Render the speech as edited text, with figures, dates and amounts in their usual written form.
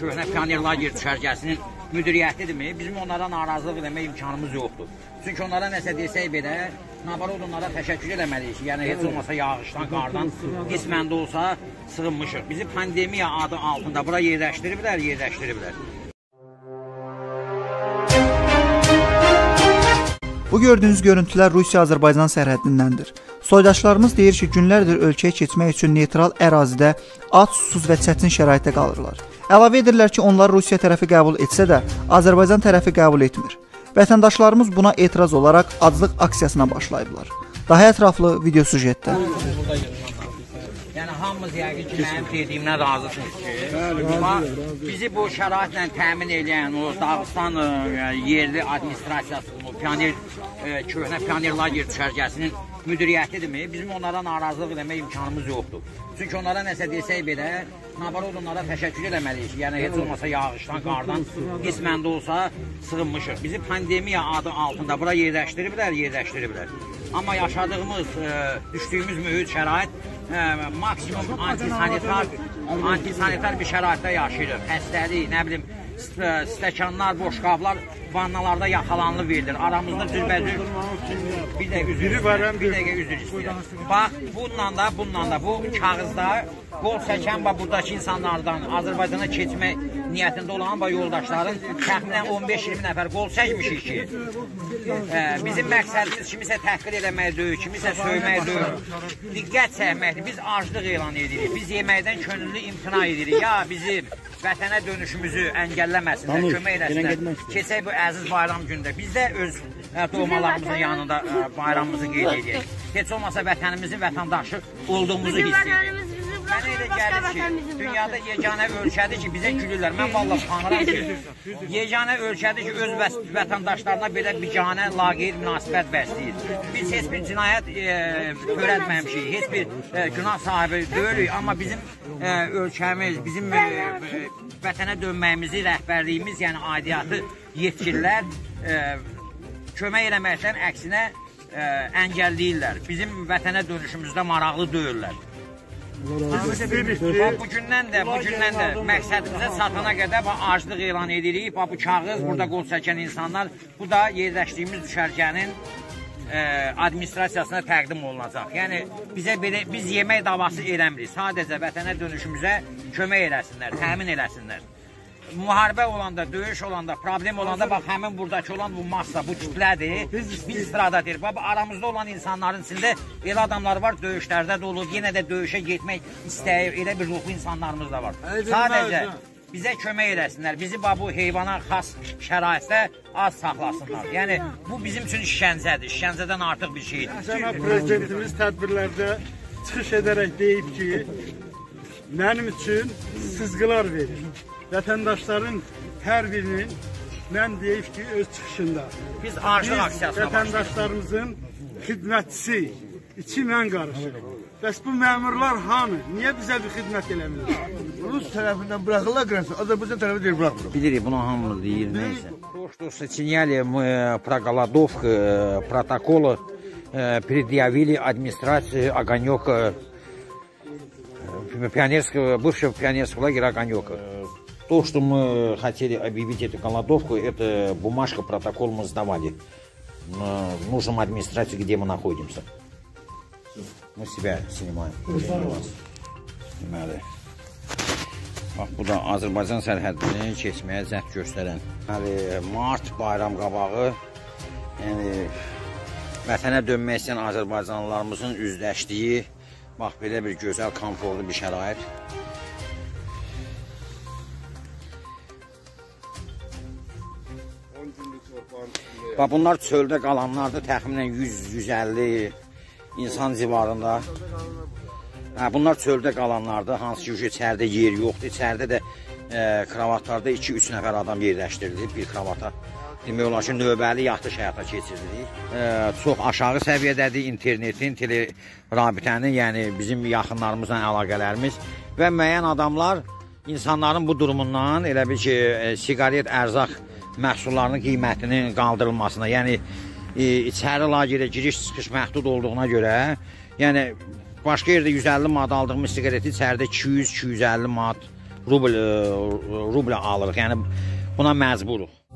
köhnə pioner lager düşərgəsinin müdiriyyətidirmi? Bizim onlara narazılıq demək imkanımız yoxdur. Çünki onlara nəsə desək belə, nabarod onlara təşəkkür eləməliyik. Yəni heç olmasa yağışdan, qardan qismən də olsa sığınmışıq. Bizi pandemiya adı altında bura yerləşdiriblər. Bu gördüyünüz görüntülər Rusiya-Azərbaycan sərhədindəndir. Soydaşlarımız deyir ki, günlərdir ölkəyə keçmək üçün neytral ərazidə ac, susuz və çətin şəraitdə qalırlar. Əlavə edirlər ki, onları Rusiya tərəfi qəbul etsə də, Azərbaycan tərəfi qəbul etmir. Vətəndaşlarımız buna etiraz olaraq aclıq aksiyasına başlayıblar. Daha ətraflı video süjetdə. Yəni hamımız yəqin ki, mənim dediyimdən razısınız ki, bizi bu şəraitlə təmin edən o Dağıstan yerli administrasiyası, o köhnə pioner lager düşərgəsinin müdiriyyətidirmi? Bizim onlara narazılıq demək imkanımız yoxdur. Çünki onlara nəsə desək belə, nabarod onlara təşəkkür eləməliyik. Yəni heç olmasa yağışdan, qardan qismən də olsa sığınmışıq. Bizi pandemiya adı altında bura yerləşdiriblər. Amma yaşadığımız, düşdüyümüz mühit şərait maksimum antisanitar bir şəraitdə yaşayırıq. Xəstəlik, nə bilim, stəkanlar, boş qablar vannalarda yaxalanılıb verilir. Aramızda düzbəzür. Bir dəqiqə üzr istəyirəm. Bax, bununla da bu kağızda qol çəkən və buradakı insanlardan Azərbaycana keçmək niyyətində olan və yoldaşların təxminən 15-20 nəfər qol çəkmişik ki, bizim məqsədimiz kimisə təhqir eləməkdir, kimisə söyməkdir, diqqət çəkməkdir. Biz aclıq elan edirik, biz yeməkdən könüllü imtina edirik. Ya bizim vətənə dönüşümüzü əngəlləməsinlər, kömək eləsinlər. Keçək bu əziz bayram gündə biz də öz doğmalarımızın yanında bayramımızı qeyd edək. Heç olmasa vətənimizin vətəndaşı olduğumuzu hiss edirik. Mənə elə gəlir ki, dünyada yeganə ölkədir ki, bizə gülürlər. Mən valla tanıram ki, yeganə ölkədir ki, öz vətəndaşlarına belə biganə, laqeyd münasibət bəsləyir. Biz heç bir cinayət törətməmişik, heç bir günah sahibi deyilik, amma bizim ölkəmiz, bizim vətənə dönməyimizi, rəhbərliyimiz, yəni aidiyyatı yetkililər kömək eləməkdən əksinə əngəlləyirlər. Bizim vətənə dönüşümüzdə maraqlı deyirlər. Bugündən də məqsədimizə satana qədər aclıq elan edirik. Bu kağız, burada qol çəkən insanlar, bu da yerləşdiyimiz düşərgənin administrasiyasına təqdim olunacaq. Yəni, biz yemək davası eləmirik. Sadəcə vətənə dönüşümüzə kömək eləsinlər, təmin eləsinlər. Müharibə olanda, döyüş olanda, problem olanda, bax, həmin buradakı olan bu masa, bu kütlədir, biz sırada deyirik. Bax, aramızda olan insanların içində elə adamlar var, döyüşlərdə də olur, yenə də döyüşə getmək istəyir, elə bir ruhlu insanlarımız da var. Sadəcə bizə kömək eləsinlər, bizi bu heyvana xas şəraitdə az saxlasınlar. Yəni, bu bizim üçün işgəncədir, işgəncədən artıq bir şeydir. Cənab Prezidentimiz tədbirlərdə çıxış edərək deyib ki, mənim üçün sızqılar verir. Vətəndaşların hər birinin, mən deyib ki, öz çıxışında biz vətəndaşlarımızın xidmətçisi, içi mən qarışıq. Bəs bu məmurlar hamı, niyə bizə bir xidmət eləmirlər? Rus tərəfindən bıraxırlar qırasın, Azərbaycan tərəfi deyil, bıraxırlar. Bilirik, bunu hamı deyir, neysə. То, что сочиняли мы про голодовку, протоколы предъявили администрации Огонёка, бывшего пионерского лагеря Огонёка. То, что мы хотели объявить эту голодовку, это бумажка, протокол мы сдавали. Нужным администрации, где мы находимся. Мы себя снимаем. Deməli, bax, bu da Azərbaycan sərhədini keçməyə cəhd göstərən. Mart bayram qabağı vətənə dönmək istəyən Azərbaycanlılarımızın üzləşdiyi, bax, belə bir gözəl, komfortlu bir şərait. Bax, bunlar çöldə qalanlardır, təxminən 100-150 insan civarında. Bunlar çöldə qalanlardır, hansı ki, içərdə yer yoxdur. İçərdə də kravatlarda 2-3 nəfər adam yerləşdirilib bir kravata. Demək olar ki, növbəli yatış həyata keçirdik. Çox aşağı səviyyədədir internetin, rabitənin, yəni bizim yaxınlarımızla əlaqələrimiz və müəyyən adamlar insanların bu durumundan elə bil ki, siqaret, ərzaq məhsullarının qiymətinin qaldırılmasına, yəni içəri lagerə giriş-çıxış məhdud olduğuna görə, yəni başqa yerdə 150 manat aldığımız siqareti içəridə 200-250 manat rubla alırıq. Yəni buna məcburuq.